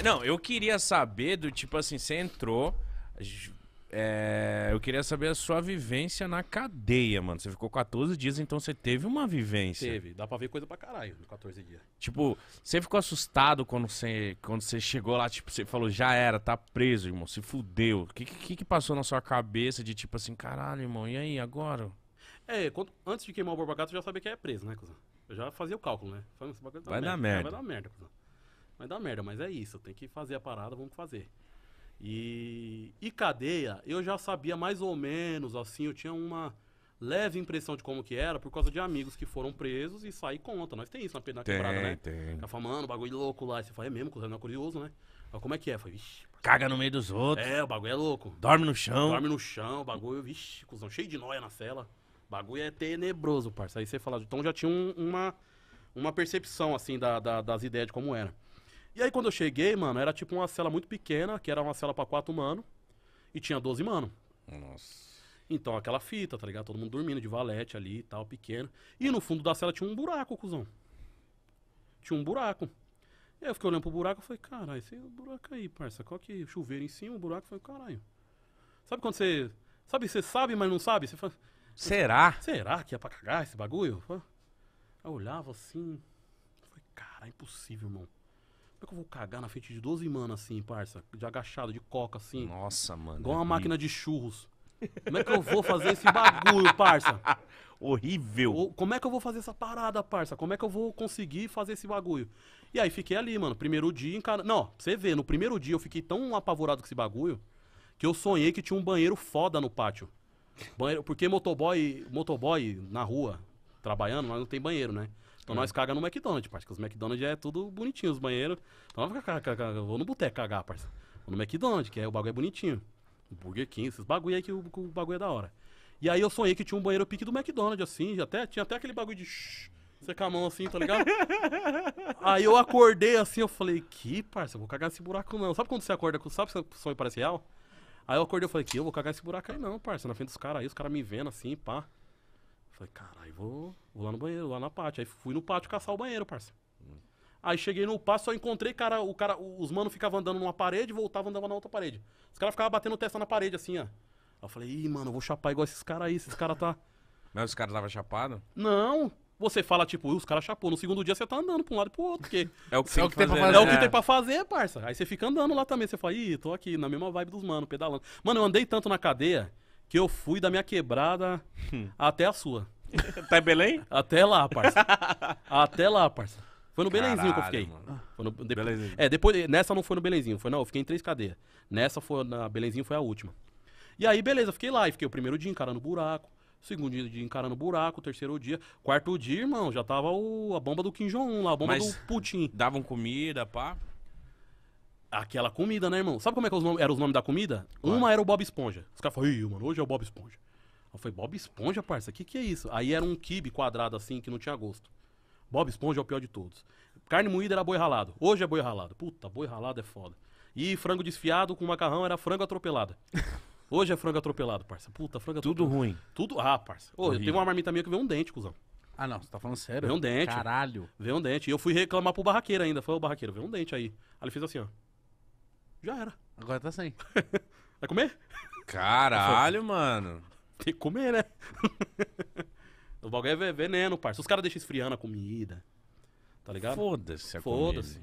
Mas, não, eu queria saber do tipo assim, você entrou... É, eu queria saber a sua vivência na cadeia, mano. Você ficou 14 dias, então você teve uma vivência. Teve, dá pra ver coisa pra caralho em 14 dias. Tipo, você ficou assustado quando você chegou lá, tipo, você falou, já era, tá preso, irmão, se fudeu. O que passou na sua cabeça de tipo assim, caralho, irmão, e aí, agora? É, antes de queimar o Borba Gato, eu já sabia que ia preso, né, cuzão? Eu já fazia o cálculo, né? Vai dar merda. Vai dar merda, cuzão. Vai dar merda, mas é isso, tem que fazer a parada, vamos fazer. E cadeia, eu já sabia mais ou menos, assim, eu tinha uma leve impressão de como que era, por causa de amigos que foram presos e saí conta. Nós tem isso na quebrada, né? Tem. Tá falando, bagulho louco lá. E você fala, é mesmo, não é curioso, né? Mas como é que é? Eu falei, vixi. Caga no meio dos outros. É, o bagulho é louco. Dorme no chão, bagulho, vixi, cuzão, cheio de nóia na cela. O bagulho é tenebroso, parça. Aí você fala, então já tinha uma percepção, assim, das ideias de como era. E aí quando eu cheguei, mano, era tipo uma cela muito pequena, que era uma cela pra 4 mano, e tinha 12 mano. Nossa. Então aquela fita, tá ligado? Todo mundo dormindo de valete ali e tal, pequeno. E no fundo da cela tinha um buraco, cuzão. Tinha um buraco. E aí eu fiquei olhando pro buraco e falei, caralho, esse buraco aí, parça, qual que é? Chuveiro em cima, o buraco, foi caralho. Sabe quando você... Você sabe, mas não sabe? Você fala, será? Será que é pra cagar esse bagulho? Eu olhava assim, falei, cara, é impossível, irmão. Como é que eu vou cagar na frente de 12 mano assim, parça? De agachado, de coca, assim. Nossa, mano. Igual uma máquina de churros. Como é que eu vou fazer esse bagulho, parça? Horrível. Como é que eu vou fazer essa parada, parça? Como é que eu vou conseguir fazer esse bagulho? E aí fiquei ali, mano. Primeiro dia, não, pra você ver, no primeiro dia eu fiquei tão apavorado com esse bagulho que eu sonhei que tinha um banheiro foda no pátio. Banheiro, porque motoboy na rua, trabalhando, nós não tem banheiro, né? Então nós caga no McDonald's, parça, porque os McDonald's é tudo bonitinho, os banheiros. Então eu vou no boteco cagar, parça. Vou no McDonald's, que aí o bagulho é bonitinho. O Burger King, esses bagulho aí que o bagulho é da hora. E aí eu sonhei que tinha um banheiro pique do McDonald's, assim, tinha até aquele bagulho de secar a mão assim, tá ligado? Aí eu acordei assim, eu falei, que, parça, eu vou cagar nesse buraco não. Sabe quando você acorda, sabe que o sonho parece real? Aí eu acordei e falei, que eu vou cagar esse buraco aí não, parça, na frente dos caras aí, os caras me vendo assim, pá. Falei, caralho, vou lá no banheiro, lá na pátio. Aí fui no pátio caçar o banheiro, parça. Aí cheguei no pátio, só encontrei, cara, os manos ficavam andando numa parede, voltavam andando na outra parede. Os caras ficavam batendo testa na parede, assim, ó. Aí eu falei, ih, mano, eu vou chapar igual esses caras aí, esses caras tá... Mas os caras tava chapado? Não, você fala, tipo, os caras chapou. No segundo dia você tá andando pra um lado e pro outro, porque... é o que tem pra fazer. É o que tem pra fazer, parça. Aí você fica andando lá também, você fala, ih, tô aqui, na mesma vibe dos manos, pedalando. Mano, eu andei tanto na cadeia... que eu fui da minha quebrada até a sua. Até Belém? Até lá, parça. Até lá, parça. Foi no Belenzinho que eu fiquei. Mano. Foi no Belenzinho. É, depois, nessa não foi no Belenzinho. Foi, não, eu fiquei em 3 cadeias. Nessa foi, na Belenzinho foi a última. E aí, beleza, fiquei lá. E fiquei o primeiro dia encarando buraco. O segundo dia encarando buraco. O terceiro dia. Quarto dia, irmão, já tava a bomba do Kim Jong-un lá, a bomba do Putin. Davam comida, pá? Aquela comida, né, irmão? Sabe como é que eram os nomes da comida? Claro. Uma era o Bob Esponja. Os caras falaram, ih, mano, hoje é o Bob Esponja. Eu falei, Bob Esponja, parça? Que é isso? Aí era um quibe quadrado assim, que não tinha gosto. Bob Esponja é o pior de todos. Carne moída era boi ralado. Hoje é boi ralado. Puta, boi ralado é foda. E frango desfiado com macarrão era frango atropelado. Hoje é frango atropelado, parça. Puta, frango atropelado. Tudo ruim. Tudo, ah, parça. Ô, eu tenho uma marmita minha que veio um dente, cuzão. Ah, não, você tá falando sério? Veio um dente. Caralho. Veio um dente. E eu fui reclamar pro barraqueiro ainda. Falei, ô, barraqueiro, veio um dente aí. Aí ele fez assim, ó. Já era. Agora tá sem. Vai comer? Caralho, mano. Tem que comer, né? O bagulho é veneno, parça. Os caras deixam esfriando a comida. Tá ligado? Foda-se.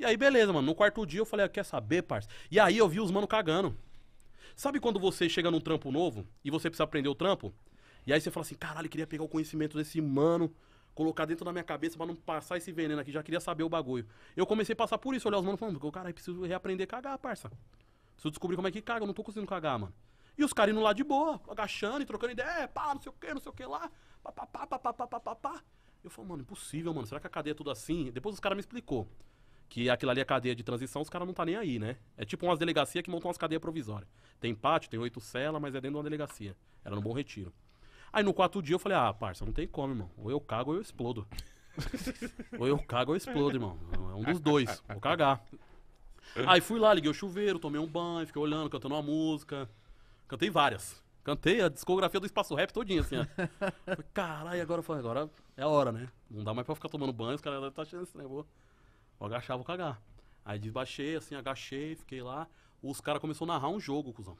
E aí, beleza, mano. No quarto dia eu falei, ah, quer saber, parça? E aí eu vi os mano cagando. Sabe quando você chega num trampo novo e você precisa aprender o trampo? E aí você fala assim, caralho, queria pegar o conhecimento desse mano... Colocar dentro da minha cabeça pra não passar esse veneno aqui. Já queria saber o bagulho. Eu comecei a passar por isso, olhar os manos falando, caralho, preciso reaprender a cagar, parça. Preciso descobrir como é que caga, eu não tô conseguindo cagar, mano. E os caras indo lá de boa, agachando e trocando ideia, pá, não sei o que lá. Pá. Eu falo, mano, impossível, mano, será que a cadeia é tudo assim? Depois os caras me explicou que aquilo ali é cadeia de transição, os caras não tá nem aí, né? É tipo umas delegacias que montam umas cadeias provisórias. Tem pátio, tem 8 celas, mas é dentro de uma delegacia. Era no Bom Retiro. Aí no 4º dia eu falei, ah, parça, não tem como, irmão. Ou eu cago ou eu explodo. Ou eu cago ou eu explodo, irmão. É um dos dois. Vou cagar. Aí fui lá, liguei o chuveiro, tomei um banho, fiquei olhando, cantando uma música. Cantei várias. Cantei a discografia do Espaço Rap todinha, assim, ó. Falei, caralho, agora é a hora, né? Não dá mais pra ficar tomando banho, os caras devem estar achando isso, né? Vou agachar, vou cagar. Aí desbaixei, assim, agachei, fiquei lá. Os caras começaram a narrar um jogo, cuzão.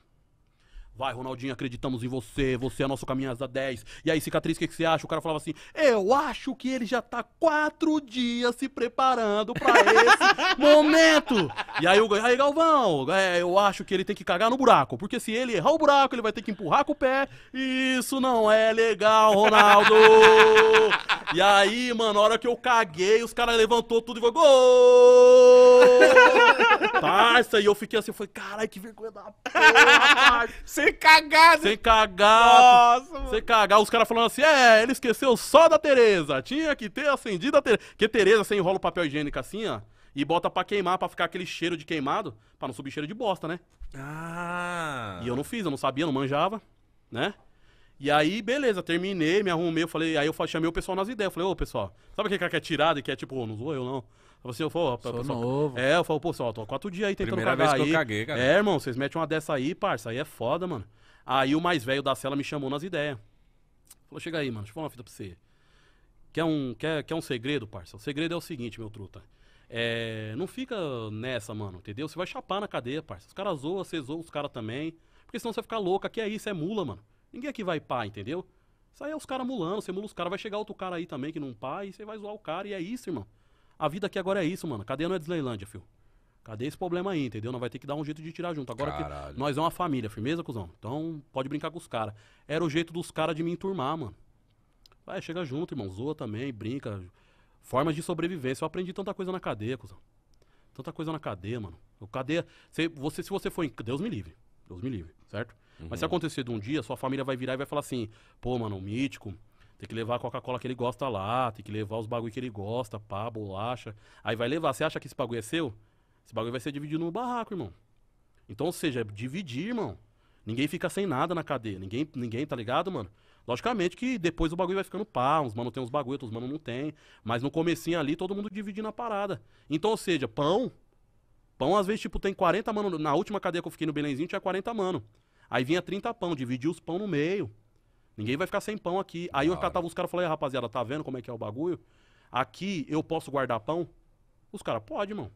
Vai, Ronaldinho, acreditamos em você, você é nosso caminhada 10. E aí, cicatriz, o que você acha? O cara falava assim, eu acho que ele já tá 4 dias se preparando pra esse momento. E aí, aí Galvão, eu acho que ele tem que cagar no buraco, porque se ele errar o buraco, ele vai ter que empurrar com o pé. Isso não é legal, Ronaldo. E aí, mano, a hora que eu caguei, os caras levantou tudo e falou, gol! Parça, e eu fiquei assim, eu falei, caralho, que vergonha da porra, sem cagar, sem cagar, nossa, sem cagar. Os caras falando assim, ele esqueceu só da Tereza, tinha que ter acendido a Tereza. Porque Tereza, você enrola o papel higiênico assim, ó, e bota pra queimar, pra ficar aquele cheiro de queimado, pra não subir cheiro de bosta, né? Ah. E eu não fiz, eu não sabia, não manjava, né? E aí, beleza, terminei, me arrumei, eu falei, aí eu chamei o pessoal nas ideias, eu falei, ô pessoal, sabe aquele cara que é tirado e que é tipo, não sou eu não? Assim, eu falo, sou pessoal, novo. Eu falo, pô, pessoal, tô há 4 dias aí tentando cagar. Primeira vez que eu caguei, cara. É, irmão, vocês metem uma dessa aí, parça, aí é foda, mano. Aí o mais velho da cela me chamou nas ideias. Falou, chega aí, mano, deixa eu falar uma fita pra você. Quer um segredo, parça? O segredo é o seguinte, meu truta. Não fica nessa, mano, entendeu? Você vai chapar na cadeia, parça. Os caras zoam, você zoa os caras também. Porque senão você vai ficar louco, aqui é isso, é mula, mano. Ninguém aqui vai pá, entendeu? Isso aí é os caras mulando, você mula os caras, vai chegar outro cara aí também que não pá, e você vai zoar o cara, e é isso, irmão. A vida aqui agora é isso, mano. Cadeia não é Disneylândia, filho. Cadeia esse problema aí, entendeu? Nós vai ter que dar um jeito de tirar junto. Agora que nós é uma família, firmeza, cuzão? Então pode brincar com os caras. Era o jeito dos caras de me enturmar, mano. Vai, chega junto, irmão. Zoa também, brinca. Formas de sobrevivência. Eu aprendi tanta coisa na cadeia, cuzão. Tanta coisa na cadeia, mano. Cadeia... se você for... Deus me livre. Deus me livre, certo? Uhum. Mas se acontecer de um dia, sua família vai virar e vai falar assim, pô, mano, o Mítico... Tem que levar a Coca-Cola que ele gosta lá, tem que levar os bagulho que ele gosta, pá, bolacha. Aí vai levar, você acha que esse bagulho é seu? Esse bagulho vai ser dividido no barraco, irmão. Então, ou seja, é dividir, irmão. Ninguém fica sem nada na cadeia, ninguém, tá ligado, mano? Logicamente que depois o bagulho vai ficando pá, uns mano tem uns bagulho, outros mano não tem. Mas no comecinho ali, todo mundo dividindo a parada. Então, ou seja, pão às vezes, tipo, tem 40 mano, na última cadeia que eu fiquei no Belenzinho tinha 40 mano. Aí vinha 30 pão, dividia os pão no meio. Ninguém vai ficar sem pão aqui. Aí eu catava os caras e falei, rapaziada, tá vendo como é que é o bagulho? Aqui eu posso guardar pão? Os caras, pode, irmão.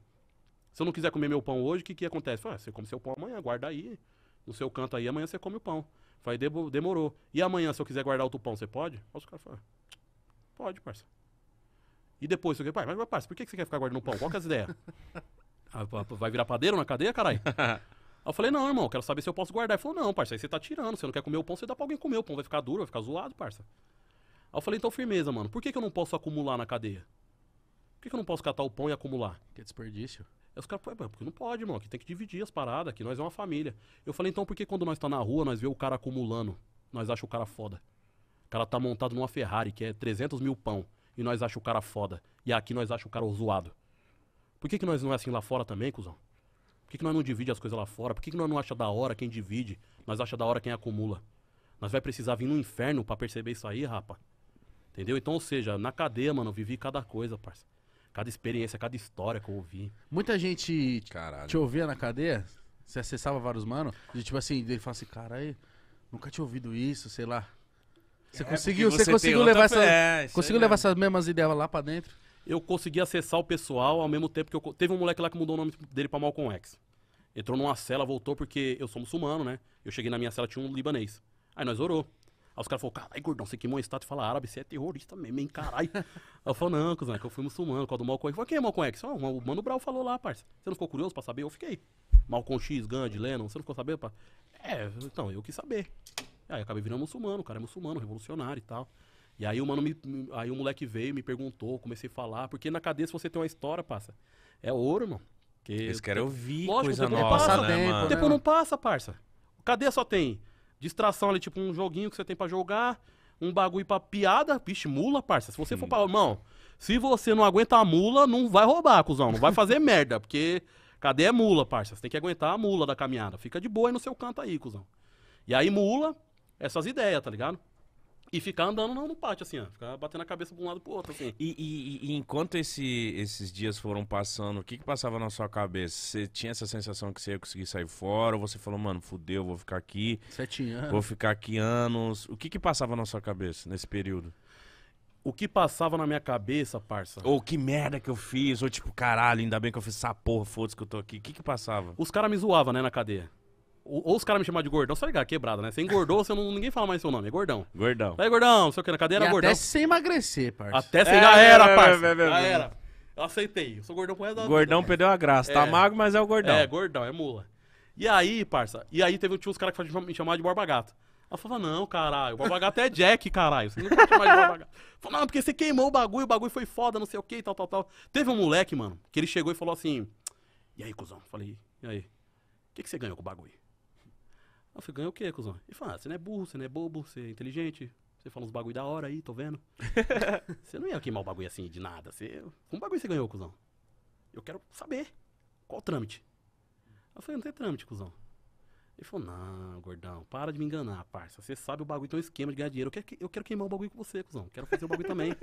Se eu não quiser comer meu pão hoje, o que acontece? Falei, você come seu pão amanhã, guarda aí. No seu canto aí, amanhã você come o pão. Falei, demorou. E amanhã, se eu quiser guardar outro pão, você pode? Os caras falaram, pode, parça. E depois, você fala, mas parça, por que você quer ficar guardando pão? Qual que é as ideias? Vai virar padeiro na cadeia, caralho? Aí eu falei, não, irmão, quero saber se eu posso guardar. Ele falou, não, parça, aí você tá tirando, você não quer comer o pão, você dá pra alguém comer, o pão vai ficar duro, vai ficar zoado, parça. Aí eu falei, então firmeza, mano, por que eu não posso acumular na cadeia? Por que eu não posso catar o pão e acumular? Que desperdício. Aí os caras, porque não pode, irmão, aqui tem que dividir as paradas, aqui nós é uma família. Eu falei, então por que quando nós tá na rua, nós vê o cara acumulando, nós acha o cara foda? O cara tá montado numa Ferrari, que é 300.000 pão, e nós acha o cara foda, e aqui nós acha o cara zoado. Por que nós não é assim lá fora também, cuzão? Por que nós não dividimos as coisas lá fora? Por que nós não acha da hora quem divide? Nós acha da hora quem acumula. Nós vai precisar vir no inferno pra perceber isso aí, rapa. Entendeu? Então, ou seja, na cadeia, mano, eu vivi cada coisa, parça. Cada experiência, cada história que eu ouvi. Muita gente te ouvia na cadeia? Você acessava vários manos? E tipo assim, ele fala assim, caralho, nunca tinha ouvido isso, sei lá. Você conseguiu levar essas mesmas ideias lá pra dentro? Eu consegui acessar o pessoal ao mesmo tempo que eu... Teve um moleque lá que mudou o nome dele pra Malcolm X. Entrou numa cela, voltou porque eu sou muçulmano, né? Eu cheguei na minha cela, tinha um libanês. Aí nós orou. Aí os caras falaram, caralho, gordão, você queimou a estátua e fala árabe, você é terrorista mesmo, hein, caralho. Aí eu falo, não, cuzão, é que eu fui muçulmano, por causa do Malcolm X. Falei, quem é Malcolm X? O Mano Brown falou lá, parça. Você não ficou curioso pra saber? Eu fiquei. Malcolm X, Gandhi, Lennon, você não ficou sabendo? Então, eu quis saber. Aí eu acabei virando muçulmano, o cara é muçulmano, revolucionário e tal. E aí o mano aí o moleque veio, me perguntou, comecei a falar. Porque na cadeia, se você tem uma história, parça, é ouro, mano. Eles querem ouvir coisa nova, né, mano? O tempo não passa, parça. Cadeia só tem distração ali, tipo um joguinho que você tem pra jogar, um bagulho pra piada, piche, mula, parça. Se você for pra... Irmão, se você não aguenta a mula, não vai roubar, cuzão. Não vai fazer merda, porque cadeia é mula, parça. Você tem que aguentar a mula da caminhada. Fica de boa aí no seu canto aí, cuzão. E aí mula, essas ideias, tá ligado? E ficar andando no pátio, assim, ó. Ficar batendo a cabeça de um lado pro outro, assim. E enquanto esses dias foram passando, o que passava na sua cabeça? Você tinha essa sensação que você ia conseguir sair fora? Ou você falou, mano, fudeu, vou ficar aqui. 7 anos. Vou ficar aqui anos. O que passava na sua cabeça nesse período? o que passava na minha cabeça, parça? Ou que merda que eu fiz, ou tipo, caralho, ainda bem que eu fiz essa porra, foda-se que eu tô aqui. O que que passava? Os caras me zoavam, né, na cadeia. Ou os caras me chamavam de gordão, só ligar, quebrada, né? Você engordou, você não, ninguém fala mais seu nome, é gordão. Gordão. Aí, gordão, não sei o que, na cadeia era gordão. Até sem emagrecer, parça. Até sem, já era, parça. Já era. Eu aceitei, eu sou gordão pro resto da vida. Gordão perdeu a graça, tá magro, mas é o gordão. É, gordão, é mula. E aí, parça, e aí teve os caras que me chamavam de Borba Gato. Ela falava, não, caralho, o Borba Gato é Jack, caralho. Você não pode chamar de Borba Gato. Falava, não, porque você queimou o bagulho foi foda, não sei o que, tal, tal, tal. Teve um moleque, mano, que ele chegou e falou assim, e aí, cuzão? Falei, e aí? O que, que você ganhou com o bagulho? Eu falei, ganhou o quê, cuzão? Ele falou, ah, você não é burro, você não é bobo, você é inteligente, você fala uns bagulho da hora aí, tô vendo. Você não ia queimar o bagulho assim de nada, você... Como bagulho você ganhou, cuzão? Eu quero saber qual o trâmite. Eu falei, não tem trâmite, cuzão. Ele falou, não, gordão, para de me enganar, parça. Você sabe o bagulho, tem um esquema de ganhar dinheiro. Eu quero queimar o bagulho com você, cuzão. Quero fazer o bagulho também.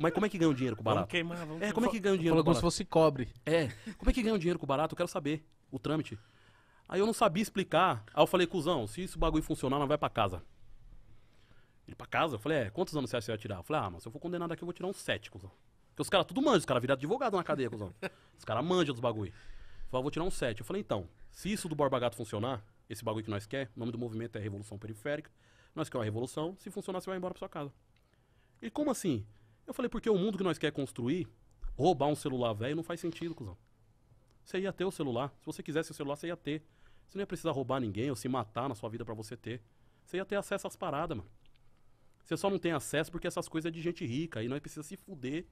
Mas como é que ganha o dinheiro com o barato? Vamos queimar, vamos queimar. Como é que ganha o dinheiro com o barato? Como se fosse cobre. É, como é que ganha o dinheiro com o barato? Eu quero saber o trâmite. Aí eu não sabia explicar. Aí eu falei, cuzão, se esse bagulho funcionar, não vai pra casa. Ele, pra casa? Eu falei, é, quantos anos você acha que você vai tirar? Eu falei, ah, mas se eu for condenado aqui, eu vou tirar uns 7, cuzão. Porque os caras tudo manjam, os caras viraram advogado na cadeia, cuzão. Os caras manjam dos bagulho. Eu falei, vou tirar uns 7. Eu falei, então, se isso do Borba Gato funcionar, esse bagulho que nós quer, o nome do movimento é Revolução Periférica, nós queremos uma revolução, se funcionar você vai embora pra sua casa. E como assim? Eu falei, porque o mundo que nós quer construir, roubar um celular velho não faz sentido, cuzão. Você ia ter o celular, se você quisesse o celular você ia ter. Você não ia precisar roubar ninguém ou se matar na sua vida pra você ter. Você ia ter acesso às paradas, mano. Você só não tem acesso porque essas coisas é de gente rica e nós precisamos se fuder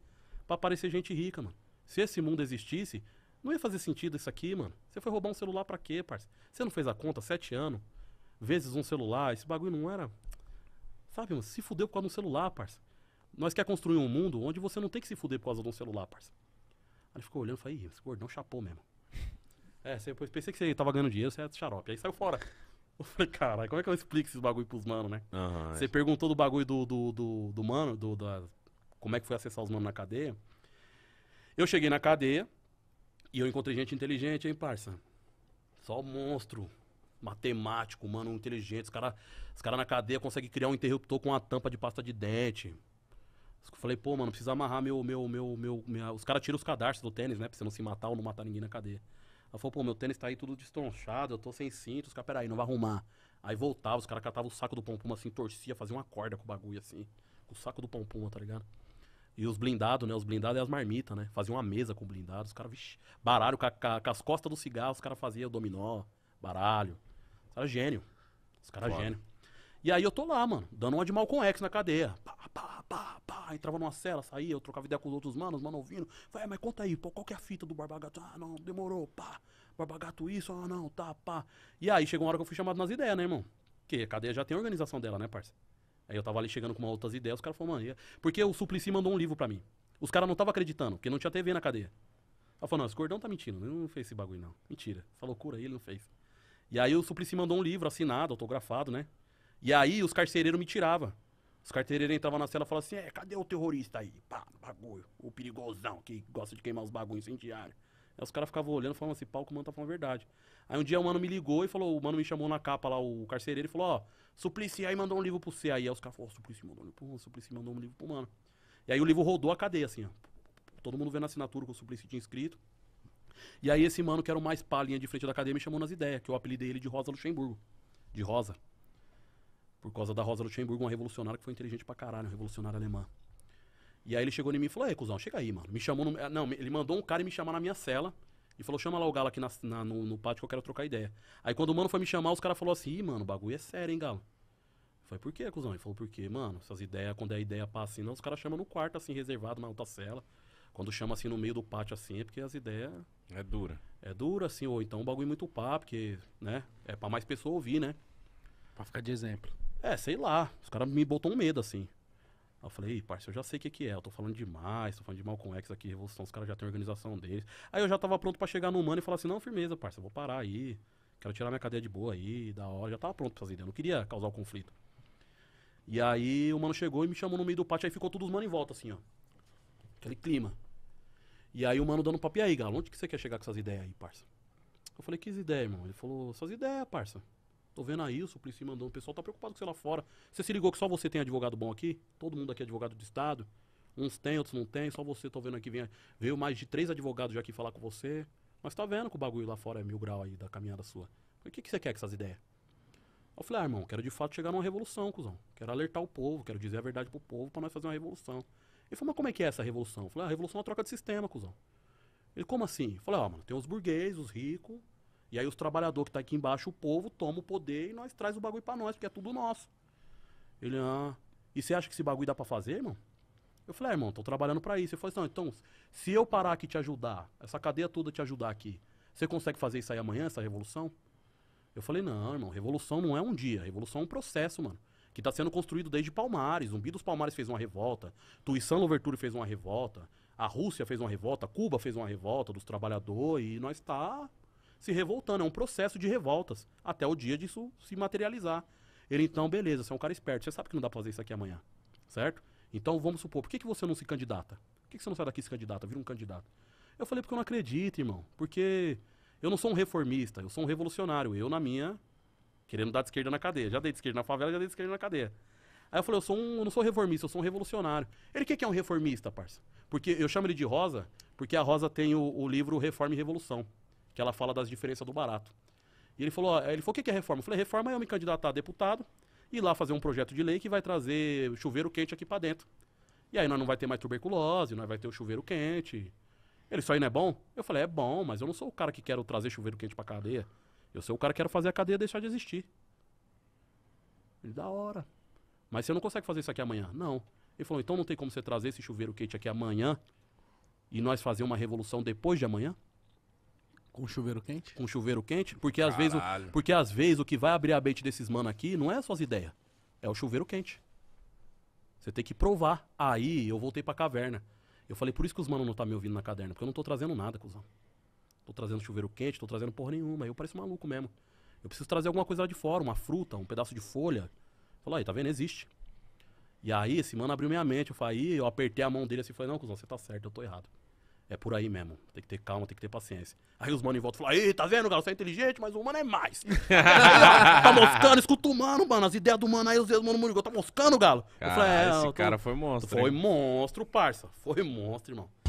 pra parecer gente rica, mano. Se esse mundo existisse, não ia fazer sentido isso aqui, mano. Você foi roubar um celular pra quê, parça? Você não fez a conta, 7 anos, vezes um celular, esse bagulho não era... Sabe, mano, se fudeu por causa de um celular, parça. Nós quer construir um mundo onde você não tem que se fuder por causa de um celular, parça. Aí ele ficou olhando e falou, ih, esse gordão chapou mesmo. É, depois pensei que você tava ganhando dinheiro, você é xarope. Aí saiu fora. Eu falei, caralho, como é que eu explico esses bagulho pros mano, né? Uhum, você perguntou do bagulho do mano, como é que foi acessar os manos na cadeia. Eu cheguei na cadeia, e eu encontrei gente inteligente, hein, parça? Só monstro, matemático, mano, inteligente. Os cara na cadeia conseguem criar um interruptor com uma tampa de pasta de dente. Eu falei, pô, mano, precisa amarrar Os caras tiram os cadarços do tênis, né? Pra você não se matar ou não matar ninguém na cadeia. Ela falou, pô, meu tênis tá aí tudo destronchado, eu tô sem cinto. Os caras, peraí, não vai arrumar. Aí voltava, os caras catavam o saco do pompom assim, torcia, fazia uma corda com o bagulho assim. Com o saco do pompom, tá ligado? E os blindados, né? Os blindados e as marmitas, né? Faziam uma mesa com blindados. Os caras, vixi, baralho com as costas do cigarro. Os caras faziam dominó, baralho. Os caras gênio. Os caras gênio. E aí eu tô lá, mano, dando uma de Malcolm X na cadeia. Pá, pá, pá, pá. Entrava numa cela, saía, eu trocava ideia com os outros manos, mano ouvindo. Falei, mas conta aí, pô, qual que é a fita do Borba Gato? Ah, não, demorou, pá. Borba Gato isso, ah, não, tá, pá. E aí chegou uma hora que eu fui chamado nas ideias, né, irmão? Porque a cadeia já tem a organização dela, né, parça? Aí eu tava ali chegando com umas outras ideias, os caras falaram, mano, porque o Suplicy mandou um livro pra mim. Os caras não tava acreditando, porque não tinha TV na cadeia. Ela falou, não, esse gordão tá mentindo, ele não fez esse bagulho não. Mentira, essa loucura aí ele não fez. E aí o Suplicy mandou um livro assinado, autografado, né? E aí os carcereiros me tiravam. Os carcereiros entravam na cela e falavam assim, cadê o terrorista aí? Pá, bagulho, o perigosão que gosta de queimar os bagulhos incendiários. Aí os caras ficavam olhando e falavam assim, palco, o mano tá falando a verdade. Aí um dia o mano me ligou e falou, o mano me chamou na capa lá, o carcereiro, e falou, ó, Suplicy aí mandou um livro pro você. Aí os caras falaram, ó, Suplicy mandou um livro pro mano, Suplicy mandou um livro pro mano. E aí o livro rodou a cadeia, assim, ó. Todo mundo vendo a assinatura que o Suplicy tinha escrito. E aí esse mano, que era o mais palinha de frente da cadeia, me chamou nas ideias, que eu apelidei ele de Rosa Luxemburgo. De Rosa. Por causa da Rosa Luxemburgo, uma revolucionária que foi inteligente pra caralho, uma revolucionária alemã. E aí ele chegou em mim e falou, ei, cuzão, chega aí, mano. Me chamou, no... não, ele mandou um cara me chamar na minha cela e falou, chama lá o Galo aqui no pátio que eu quero trocar ideia. Aí quando o mano foi me chamar, os caras falaram assim, ih, mano, o bagulho é sério, hein, Galo? Eu falei, por quê, cuzão? Ele falou, por quê, mano? Essas ideias, quando é ideia passa assim, não, os caras chamam no quarto, assim, reservado, na outra cela. Quando chama assim no meio do pátio, assim, é porque as ideias... É dura. É dura, assim, ou então o bagulho é muito pá, porque, né, é pra mais pessoa ouvir, né? Pra ficar de exemplo. É, sei lá, os caras me botam um medo, assim. Eu falei, parça, eu já sei o que é, eu tô falando de Malcolm X aqui, Revolução, os caras já têm a organização deles. Aí eu já tava pronto pra chegar no mano e falar assim, não, firmeza, parça, eu vou parar aí, quero tirar minha cadeia de boa aí, da hora, já tava pronto pra fazer ideia, não queria causar o conflito. E aí o mano chegou e me chamou no meio do pátio, aí ficou todos os manos em volta, assim, ó. Aquele clima. E aí o mano dando papo, e aí, Galo, onde que você quer chegar com essas ideias aí, parça? Eu falei, que ideias, irmão? Ele falou, essas ideias, parça. Tô vendo aí, o Suplicy mandou. O pessoal tá preocupado com você lá fora. Você se ligou que só você tem advogado bom aqui? Todo mundo aqui é advogado de Estado. Uns tem, outros não tem. Só você, tô vendo aqui. Veio mais de 3 advogados já aqui falar com você. Mas tá vendo que o bagulho lá fora é 1000 graus aí da caminhada sua. O que você quer com essas ideias? Eu falei, ah, irmão, quero de fato chegar numa revolução, cuzão. Quero alertar o povo, quero dizer a verdade pro povo pra nós fazer uma revolução. Ele falou, mas como é que é essa revolução? Eu falei, ah, a revolução é uma troca de sistema, cuzão. Ele, como assim? Eu falei, ó, mano, tem os burgueses, os ricos, e aí os trabalhadores que tá aqui embaixo, o povo toma o poder e nós traz o bagulho pra nós, porque é tudo nosso. Ele, ah, e você acha que esse bagulho dá pra fazer, irmão? Eu falei, ah, irmão, tô trabalhando pra isso. Ele falou, não, então, se eu parar aqui e te ajudar, essa cadeia toda te ajudar aqui, você consegue fazer isso aí amanhã, essa revolução? Eu falei, não, irmão, revolução não é um dia, revolução é um processo, mano, que tá sendo construído desde Palmares. Zumbi dos Palmares fez uma revolta, Toussaint Louverture fez uma revolta, a Rússia fez uma revolta, Cuba fez uma revolta dos trabalhadores, e nós tá se revoltando, é um processo de revoltas, até o dia disso se materializar. Ele, então, beleza, você é um cara esperto, você sabe que não dá pra fazer isso aqui amanhã, certo? Então, vamos supor, por que que você não se candidata? Por que que você não sai daqui se candidata, vira um candidato? Eu falei, porque eu não acredito, irmão, porque eu não sou um reformista, eu sou um revolucionário, eu na minha, querendo dar de esquerda na cadeia. Já dei de esquerda na favela, já dei de esquerda na cadeia. Aí eu falei, eu não sou reformista, eu sou um revolucionário. Ele, o que é um reformista, parça? Porque eu chamo ele de Rosa, porque a Rosa tem o livro Reforma e Revolução, que ela fala das diferenças do barato. E ele falou, o que é reforma? Eu falei, reforma é eu me candidatar a deputado e ir lá fazer um projeto de lei que vai trazer chuveiro quente aqui pra dentro. E aí nós não vai ter mais tuberculose, nós vai ter o chuveiro quente. Ele, isso aí não é bom? Eu falei, é bom, mas eu não sou o cara que quero trazer chuveiro quente pra cadeia. Eu sou o cara que quero fazer a cadeia deixar de existir. Ele, da hora. Mas você não consegue fazer isso aqui amanhã? Não. Ele falou, então não tem como você trazer esse chuveiro quente aqui amanhã e nós fazer uma revolução depois de amanhã? Com chuveiro quente? Com chuveiro quente, porque às vezes o que vai abrir a mente desses mano aqui não é as suas ideias, é o chuveiro quente. Você tem que provar. Aí eu voltei pra caverna. Eu falei, por isso que os manos não tá me ouvindo na caderna, porque eu não tô trazendo nada, cuzão. Tô trazendo chuveiro quente, tô trazendo porra nenhuma, aí eu pareço maluco mesmo. Eu preciso trazer alguma coisa lá de fora, uma fruta, um pedaço de folha. Falei, aí, tá vendo? Existe. E aí, esse mano abriu minha mente, eu falei, eu apertei a mão dele assim, falei, não, cuzão, você tá certo, eu tô errado. É por aí mesmo, tem que ter calma, tem que ter paciência. Aí os manos em volta falaram, aí, tá vendo, galera, você é inteligente, mas o humano é mais. Tá moscando, escuta o mano, mano, as ideias do mano aí, os ideias do mano Murigol, tá moscando, galo. Eu falei, esse cara foi monstro, parça, foi monstro, irmão.